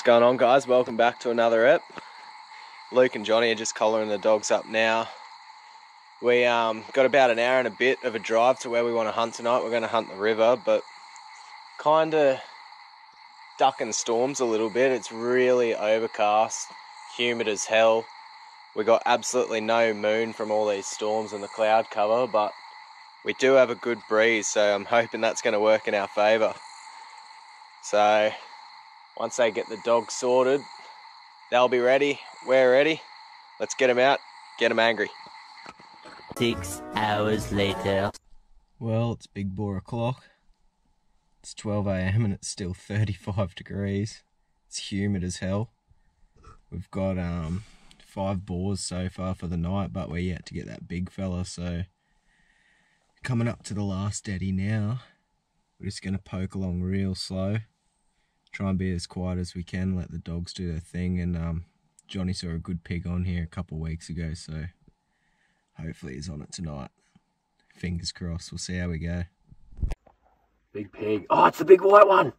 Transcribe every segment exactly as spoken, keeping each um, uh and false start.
What's going on, guys? Welcome back to another ep. Luke and Johnny are just collaring the dogs up now. We um, got about an hour and a bit of a drive to where we want to hunt tonight. We're going to hunt the river, but kind of ducking storms a little bit. It's really overcast, humid as hell. We got absolutely no moon from all these storms and the cloud cover, but we do have a good breeze, so I'm hoping that's going to work in our favour. So once they get the dogs sorted, they'll be ready, we're ready. Let's get them out, get them angry. Six hours later. Well, it's big bore o'clock. It's twelve A M and it's still thirty-five degrees. It's humid as hell. We've got um, five boars so far for the night, but we're yet to get that big fella, so coming up to the last eddy now. We're just gonna poke along real slow. Try and be as quiet as we can, let the dogs do their thing. And um, Johnny saw a good pig on here a couple of weeks ago, so hopefully he's on it tonight. Fingers crossed, we'll see how we go. Big pig. Oh, it's the big white one!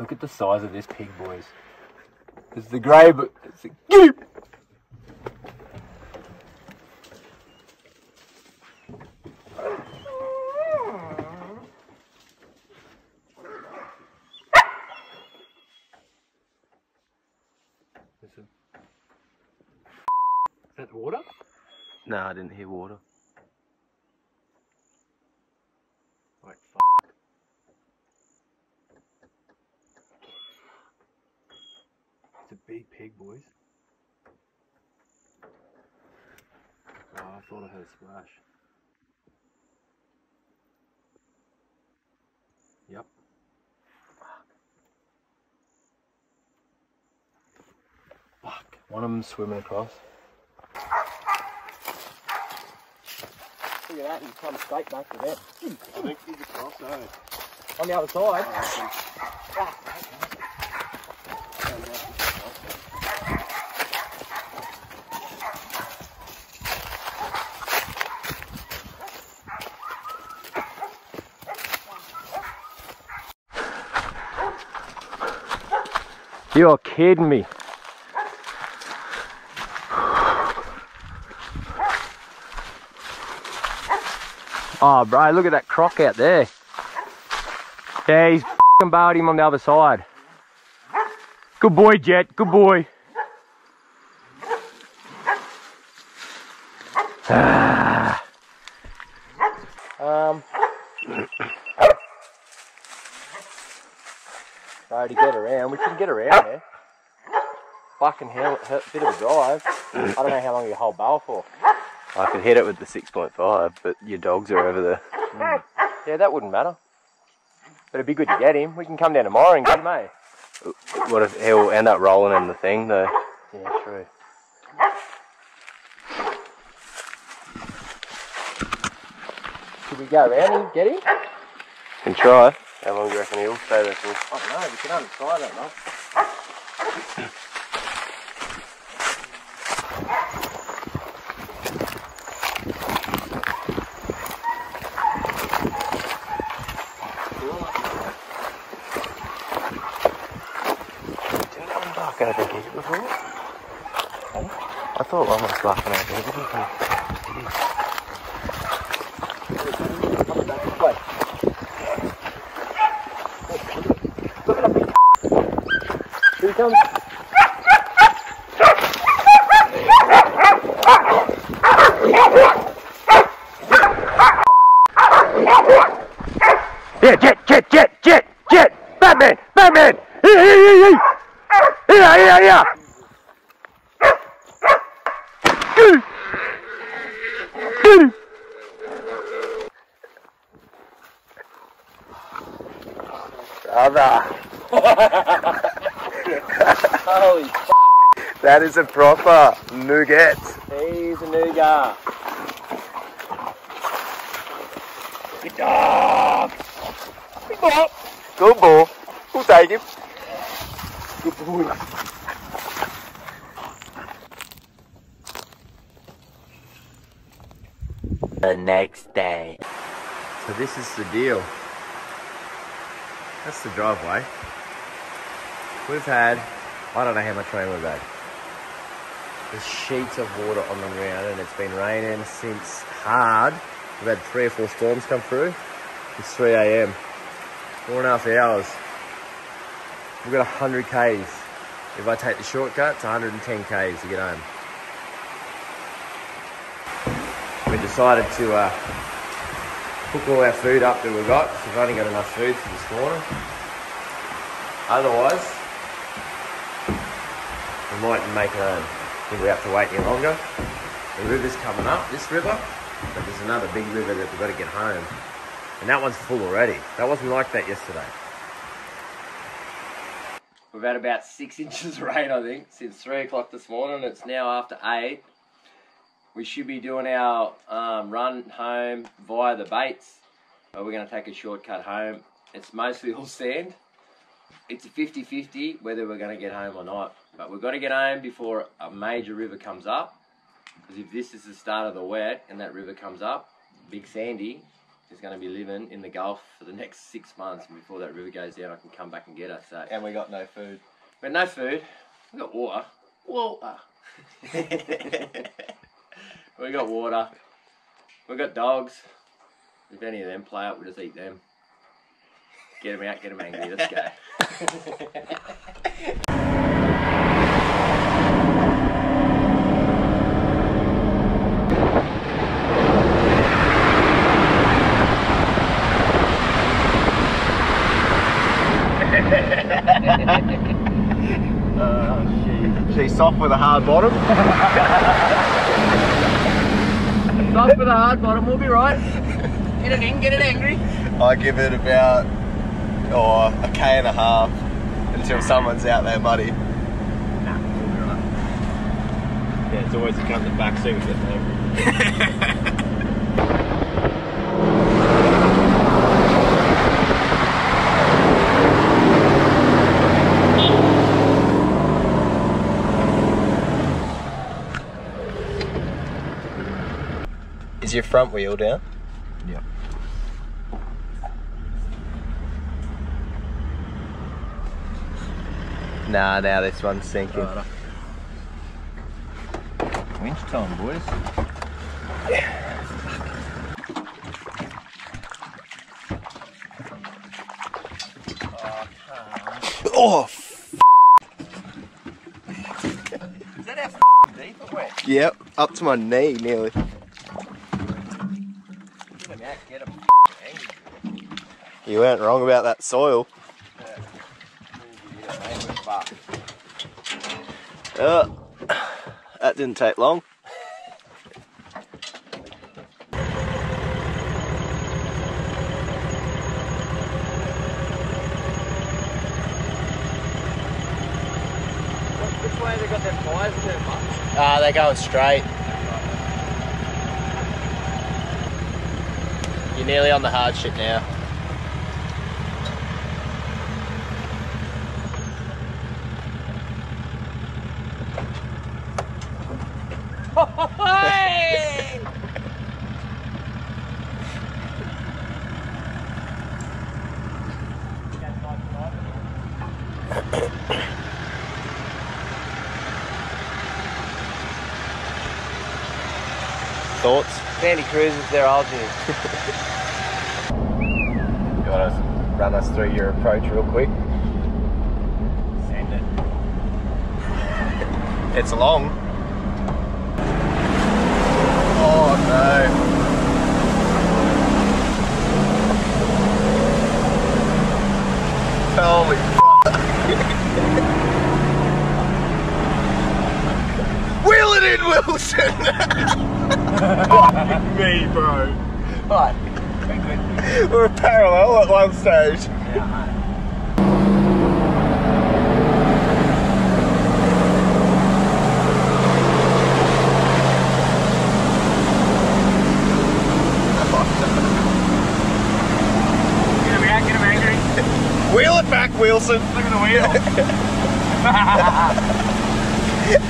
Look at the size of this pig, boys. It's the grey, but it's a goop! Water? No, I didn't hear water. Like, f***. It's a big pig, boys. Oh, I thought I heard a splash. Yep. Fuck. One of them swimming across. Look at that, he's coming straight back to that. I think he's across, though. On the other side. You're kidding me. Oh, bro, look at that croc out there. Yeah, he's f***ing bailed him on the other side. Good boy, Jet. Good boy. Ah. Um. Bro, to get around, we can get around there. Fucking hell, a bit of a dive. I don't know how long you hold bail for. I could hit it with the six point five, but your dogs are over there. Mm. Yeah, that wouldn't matter. But it'd be good to get him. We can come down tomorrow and get him, eh? What if he'll end up rolling in the thing, though? Yeah, true. Should we go around and get him? Can try. How long do you reckon he'll stay there for? I don't know. We can only try that, mate. I thought one was laughing at me. Look at that big. Here he comes. Yeah, Jet, Jet, Jet, Jet, Jet. Batman, Batman. Yeah, yeah, yeah. Holy f***. That is a proper nougat. He's a nougat. Good dog. Good boy. Good boy. We'll take him. Good boy. The next day. So this is the deal. That's the driveway. We've had, I don't know how much rain we've had. There's sheets of water on the ground and it's been raining since hard. We've had three or four storms come through. It's three A M Four and a half hours. We've got one hundred Ks. If I take the shortcut, it's one hundred ten Ks to get home. We decided to uh, cook all our food up that we've got, because we've only got enough food for this morning. Otherwise, we mightn't make it home. I think we have to wait any longer. The river's coming up, this river, but there's another big river that we've got to get home. And that one's full already. That wasn't like that yesterday. We've had about six inches of rain, I think, since three o'clock this morning. It's now after eight. We should be doing our um, run home via the Baits, but we're going to take a shortcut home. It's mostly all sand. It's a fifty fifty whether we're going to get home or not. But we've got to get home before a major river comes up. Because if this is the start of the wet and that river comes up, Big Sandy is going to be living in the Gulf for the next six months. And before that river goes down, I can come back and get us. So. And we got no food. We got no food. We got water. Water. We got water, we got dogs. If any of them play up, we'll just eat them. Get them out, get them angry, let's go. Oh, she's, she's soft with a hard bottom. Soft with a hard bottom, we'll be right. Get it in, get it angry. I give it about oh, a K and a half until someone's out there muddy. Nah, we'll be right. Yeah, it's always a cut in the back seat with it angry. Is your front wheel down? Yeah. Nah, now this one's sinking. Right. Winch time, boys. Yeah. Oh, f is that f deep or wet? Yep, up to my knee nearly. You weren't wrong about that soil. Oh, that didn't take long. Which way have they got their flies too much? Ah, they're going straight. You're nearly on the hard shit now. Thoughts? Sandy Cruz is their all dude. You want to run us through your approach real quick? Send it. It's long. Oh no. Holy f***. Wheel it in, Wilson! Fuck me, bro. Right. We're parallel at one stage. Yeah, mate. Get him out, get him angry. Wheel it back, Wilson. Look at the wheel. Get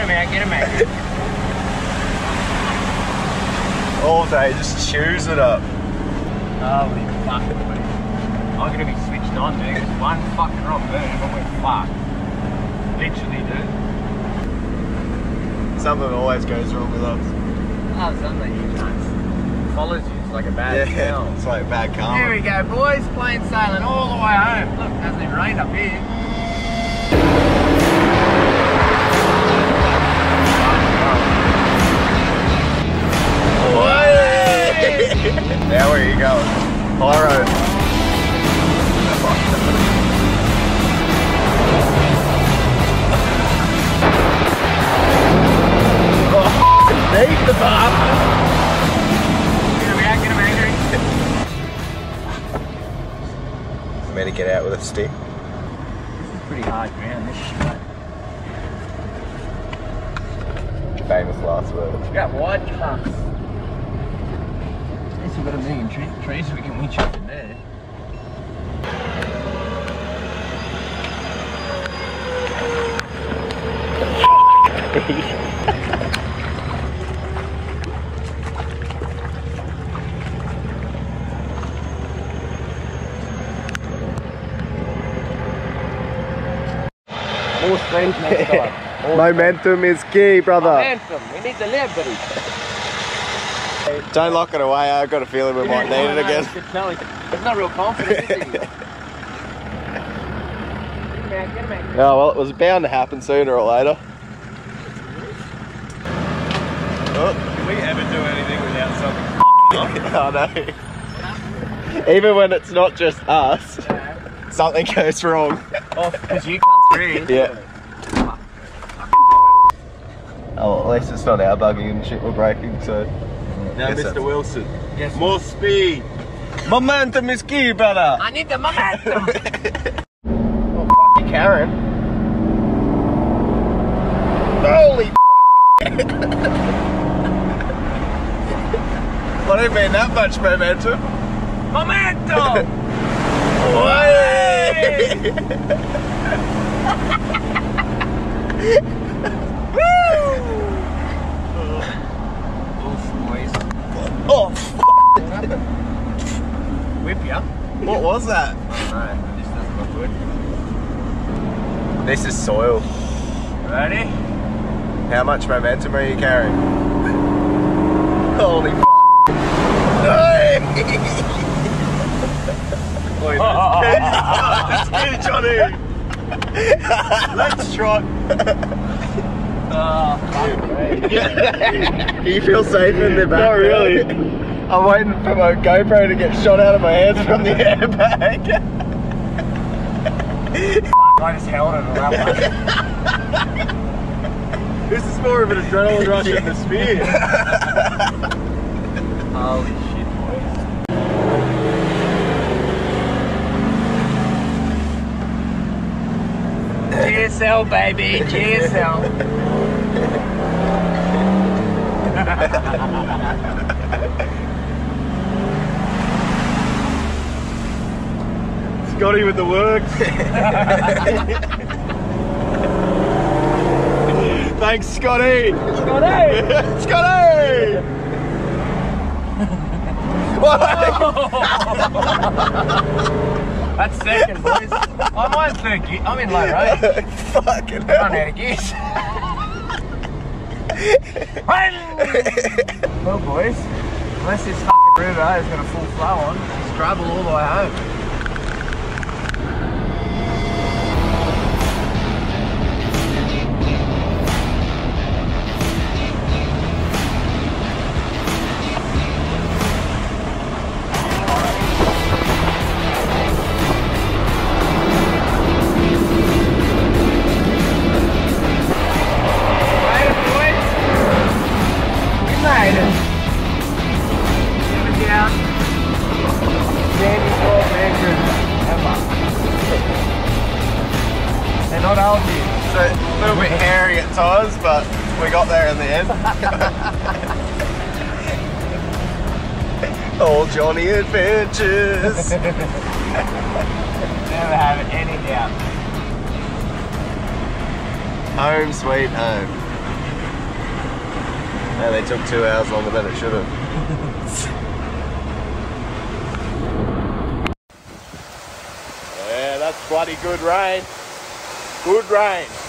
him out, get him angry. All day, just chews it up. Holy fuck, I'm going to be switched on, dude. It's one fucking wrong move and we're fucked. Literally, dude. Something always goes wrong with us. Oh, something you can't. Follows you. It's like a bad yeah, smell. It's like a bad karma. Here we go, boys. Plain sailing all the way home. Look, it hasn't even rained up here. Now where are you going? High road. Oh, f***ing the bar. Get him out, get him angry. I'm going to get out with a stick. This is pretty hard ground, this shit. Famous last words. You got wide cuffs. We've got a million tre trees so we can winch up in there. More streams next time. More Momentum streams. Is key, brother. Momentum. We need to live, buddy. Don't lock it away, I've got a feeling we might yeah, need no, it again. It's no, it's not real confident, is he? Get him out, get him out. Oh, well, it was bound to happen sooner or later. Oh. Can we ever do anything without something I know. Oh, even when it's not just us, yeah. Something goes wrong. Oh, because you can't see. Yeah. Oh, at least it's not our bugging and shit we're breaking, so... Now, yes, Mister Sir. Wilson, yes, more speed. Momentum is key, brother. I need the momentum. Oh, fuck you, Karen. Holy What do you mean that much momentum? Momentum! Woo! Oh, what happened? Whip ya? What was that? I don't know, this doesn't look good. This is soil. Ready? How much momentum are you carrying? Holy f***. Boys, let's get it, Johnny! Let's try. Oh, do you feel safe in the back? Not really. I'm waiting for my GoPro to get shot out of my hands from the airbag. I just held it on that one. This is more of an adrenaline rush than the speed. Holy shit, boys. G S L, baby. G S L. Scotty with the works. Thanks, Scotty. Scotty. Scotty. That's second, boys. I'm on third gear. I'm in low road. Fucking hell. I'm out of gears. Well, boys, unless this fucking river has got a full flow on, it's trouble all the way home. All Johnny adventures. Never have any doubt. Home sweet home. No, they took two hours longer than it should have. bloody good rain. Good rain.